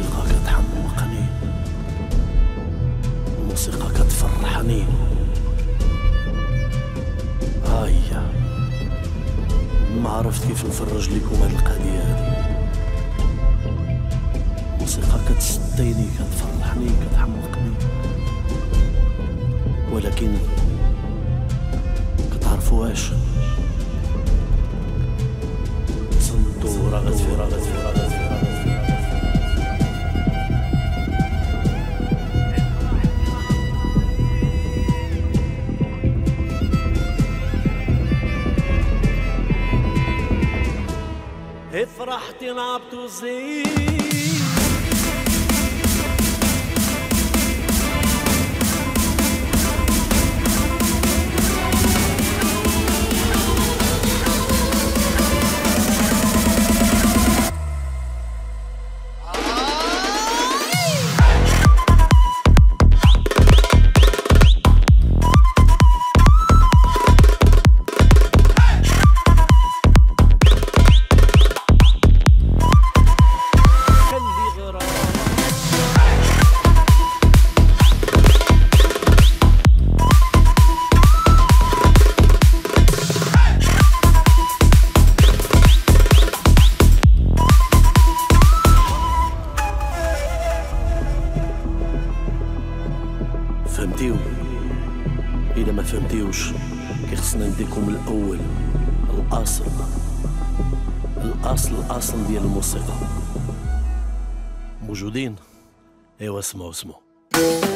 الموسيقى كتحمقني، الموسيقى كتفرحني. هاهي ما عرفت كيف نفرج لكم هاد القضية هادي. الموسيقى كتسديني، كتفرحني، كتحمقني، ولكن كتعرفوهاش تصندو رغد في افرحتي نعبتو زين فهمتيو؟ إلا ما فهمتيوش كيخصنا نديكم الأول، الأصل الأصل الأصل ديال الموسيقى. موجودين؟ إيوا اسمعوا